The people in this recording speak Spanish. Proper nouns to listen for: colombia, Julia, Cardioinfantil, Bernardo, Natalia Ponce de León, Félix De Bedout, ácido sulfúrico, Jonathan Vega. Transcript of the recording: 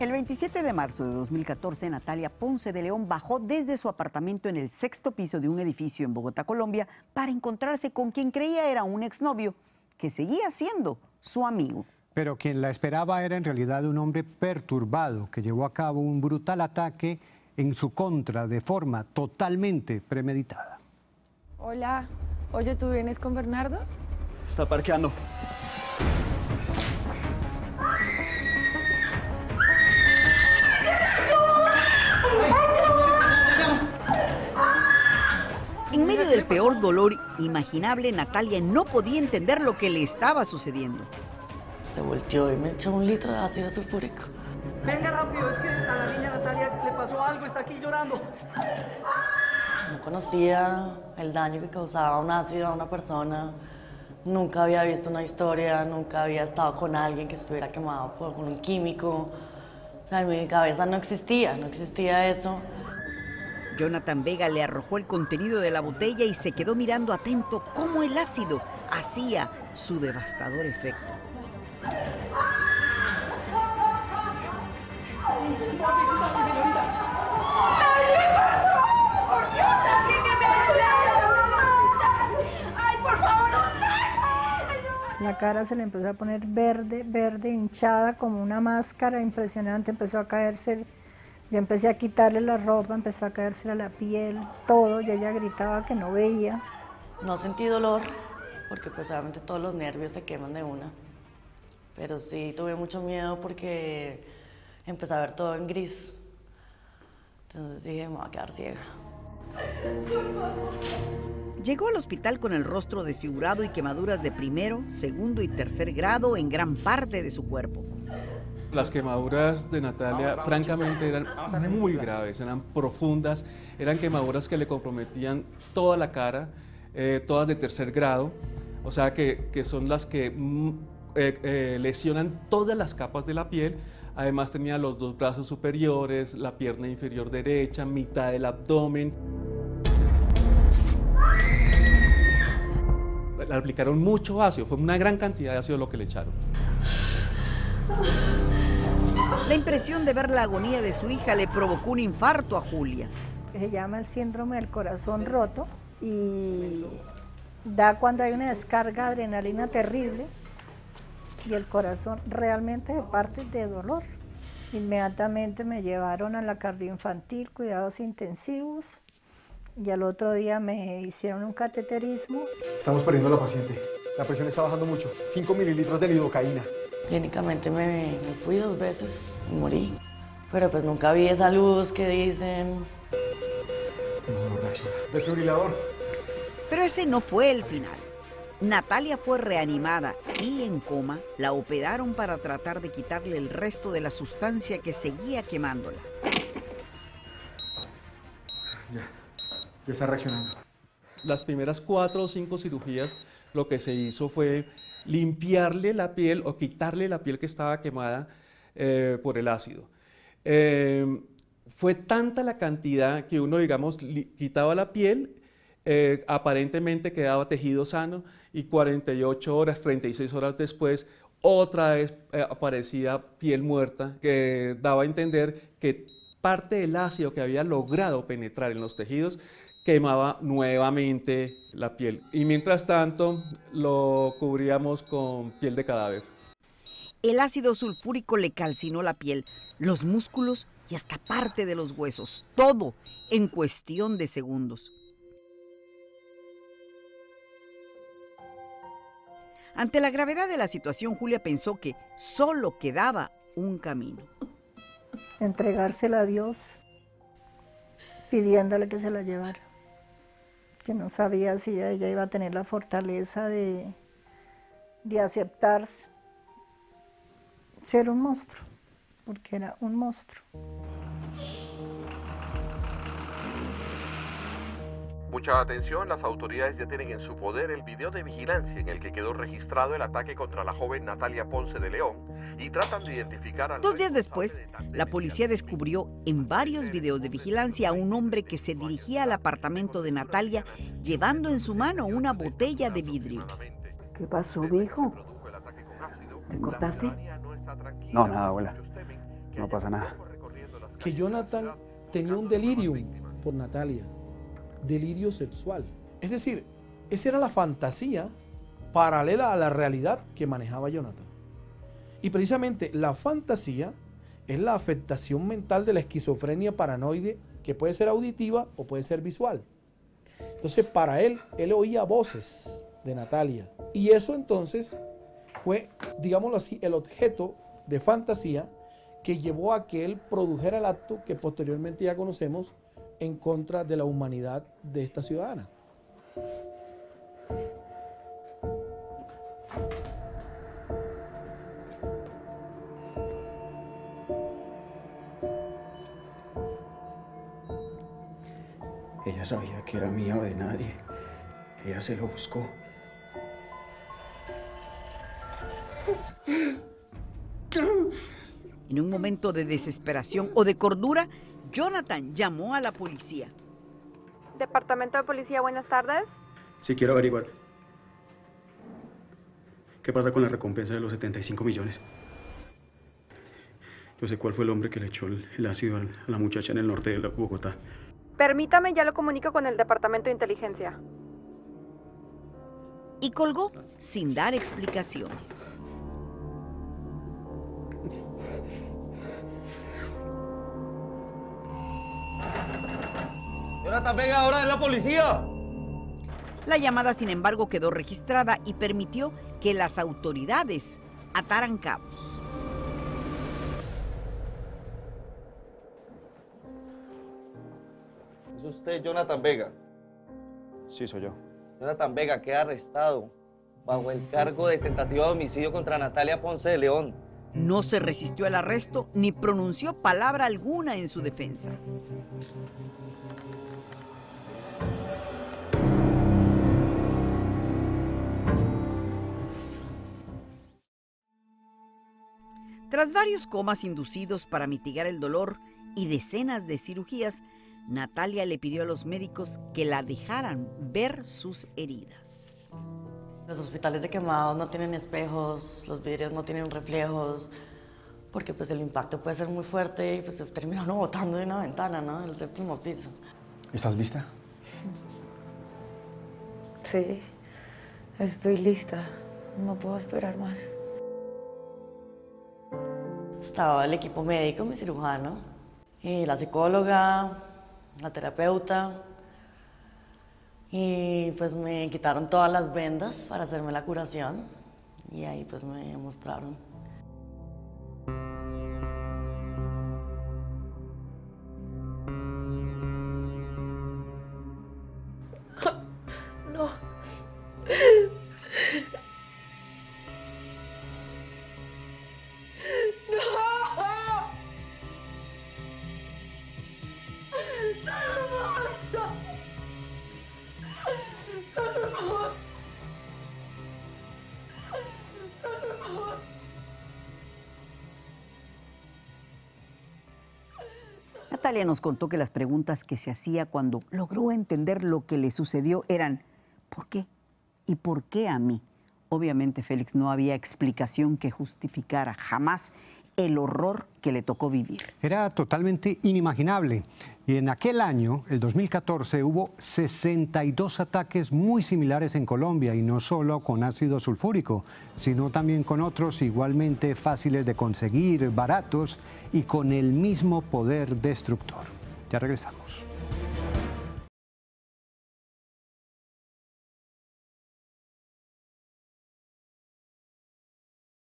El 27 de marzo de 2014, Natalia Ponce de León bajó desde su apartamento en el 6º piso de un edificio en Bogotá, Colombia, para encontrarse con quien creía era un exnovio, que seguía siendo su amigo. Pero quien la esperaba era en realidad un hombre perturbado que llevó a cabo un brutal ataque en su contra de forma totalmente premeditada. Hola, oye, ¿tú vienes con Bernardo? Está parqueando. En medio del peor dolor imaginable, Natalia no podía entender lo que le estaba sucediendo. Se volteó y me echó un litro de ácido sulfúrico. Venga rápido, es que a la niña Natalia le pasó algo, está aquí llorando. No conocía el daño que causaba un ácido a una persona. Nunca había visto una historia, nunca había estado con alguien que estuviera quemado por un químico. En mi cabeza no existía eso. Jonathan Vega le arrojó el contenido de la botella y se quedó mirando atento cómo el ácido hacía su devastador efecto. La cara se le empezó a poner verde, verde, hinchada, como una máscara impresionante, empezó a caerse. Yo empecé a quitarle la ropa, empezó a caerse la piel, todo, y ella gritaba que no veía. No sentí dolor, porque pues obviamente todos los nervios se queman de una. Pero sí tuve mucho miedo porque empecé a ver todo en gris. Entonces dije, me voy a quedar ciega. Llegó al hospital con el rostro desfigurado y quemaduras de 1.º, 2.º y 3.º grado en gran parte de su cuerpo. Las quemaduras de Natalia, francamente, eran muy graves, eran profundas, eran quemaduras que le comprometían toda la cara, todas de 3.º grado, o sea que son las que lesionan todas las capas de la piel. Además tenía los 2 brazos superiores, la pierna inferior derecha, mitad del abdomen. Le aplicaron mucho ácido, fue una gran cantidad de ácido lo que le echaron. La impresión de ver la agonía de su hija le provocó un infarto a Julia. Se llama el síndrome del corazón roto y da cuando hay una descarga de adrenalina terrible y el corazón realmente se parte de dolor. Inmediatamente me llevaron a la Cardioinfantil, cuidados intensivos, y al otro día me hicieron un cateterismo. Estamos perdiendo a la paciente. La presión está bajando mucho, 5 mililitros de lidocaína. Clínicamente me fui 2 veces y morí. Pero pues nunca vi esa luz que dicen. No reacciona. Desfibrilador. Pero ese no fue el final. Natalia fue reanimada y en coma la operaron para tratar de quitarle el resto de la sustancia que seguía quemándola. Ya está reaccionando. Las primeras 4 o 5 cirugías lo que se hizo fue limpiarle la piel o quitarle la piel que estaba quemada por el ácido. Fue tanta la cantidad que uno, digamos, quitaba la piel. Aparentemente quedaba tejido sano y 48 horas, 36 horas después, otra vez aparecía piel muerta, que daba a entender que parte del ácido que había logrado penetrar en los tejidos quemaba nuevamente la piel. Y mientras tanto lo cubríamos con piel de cadáver. El ácido sulfúrico le calcinó la piel, los músculos y hasta parte de los huesos, todo en cuestión de segundos. Ante la gravedad de la situación, Julia pensó que solo quedaba un camino. Entregársela a Dios, pidiéndole que se la llevara. Que no sabía si ella iba a tener la fortaleza de aceptar ser un monstruo, porque era un monstruo. Mucha atención, las autoridades ya tienen en su poder el video de vigilancia en el que quedó registrado el ataque contra la joven Natalia Ponce de León y tratan de identificar a... 2 días después, la policía descubrió en varios videos de vigilancia a un hombre que se dirigía al apartamento de Natalia llevando en su mano una botella de vidrio. ¿Qué pasó, viejo? ¿Te cortaste? No, nada, abuela. No pasa nada. Que Jonathan tenía un delirium por Natalia, delirio sexual. Es decir, esa era la fantasía paralela a la realidad que manejaba Jonathan. Y precisamente la fantasía es la afectación mental de la esquizofrenia paranoide, que puede ser auditiva o puede ser visual. Entonces, para él, él oía voces de Natalia. Y eso entonces fue, digámoslo así, el objeto de fantasía que llevó a que él produjera el acto que posteriormente ya conocemos en contra de la humanidad de esta ciudadana. Ella sabía que era mía o de nadie. Ella se lo buscó. En un momento de desesperación o de cordura, Jonathan llamó a la policía. Departamento de Policía, buenas tardes. Sí, quiero averiguar qué pasa con la recompensa de los 75 millones. Yo sé cuál fue el hombre que le echó el ácido a la muchacha en el norte de Bogotá. Permítame, ya lo comunico con el Departamento de Inteligencia. Y colgó sin dar explicaciones. Jonathan Vega, ahora es la policía. La llamada, sin embargo, quedó registrada y permitió que las autoridades ataran cabos. ¿Es usted Jonathan Vega? Sí, soy yo. Jonathan Vega queda arrestado bajo el cargo de tentativa de homicidio contra Natalia Ponce de León. No se resistió al arresto ni pronunció palabra alguna en su defensa. Tras varios comas inducidos para mitigar el dolor y decenas de cirugías, Natalia le pidió a los médicos que la dejaran ver sus heridas. Los hospitales de quemados no tienen espejos, los vidrios no tienen reflejos, porque pues el impacto puede ser muy fuerte y pues se termina uno botando de una ventana, ¿no? Del séptimo piso. ¿Estás lista? Sí, estoy lista. No puedo esperar más. Estaba el equipo médico, mi cirujano, y la psicóloga, la terapeuta, y pues me quitaron todas las vendas para hacerme la curación y ahí pues me mostraron. No. Natalia nos contó que las preguntas que se hacía cuando logró entender lo que le sucedió eran ¿por qué? ¿Y por qué a mí? Obviamente, Félix, no había explicación que justificara jamás el horror que le tocó vivir. Era totalmente inimaginable. Y en aquel año, el 2014, hubo 62 ataques muy similares en Colombia, y no solo con ácido sulfúrico, sino también con otros igualmente fáciles de conseguir, baratos y con el mismo poder destructor. Ya regresamos.